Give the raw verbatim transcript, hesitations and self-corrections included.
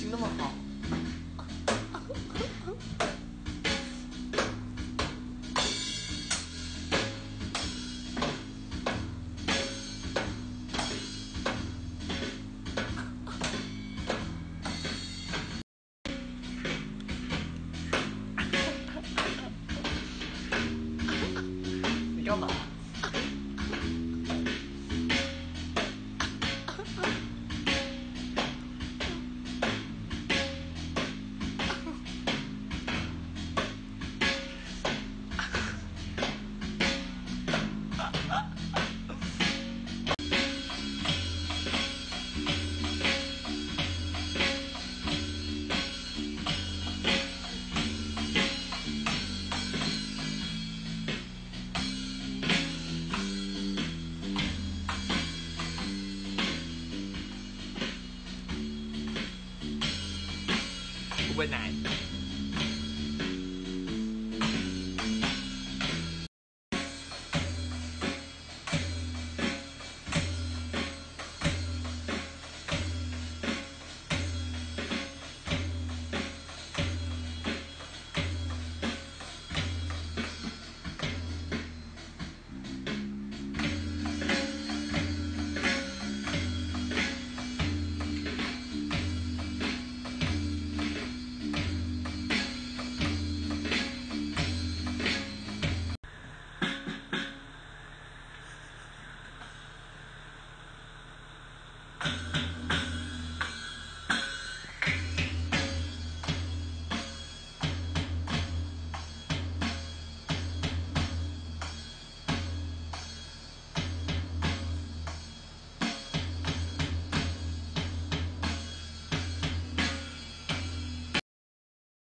情那么好。你干嘛？ Good night. You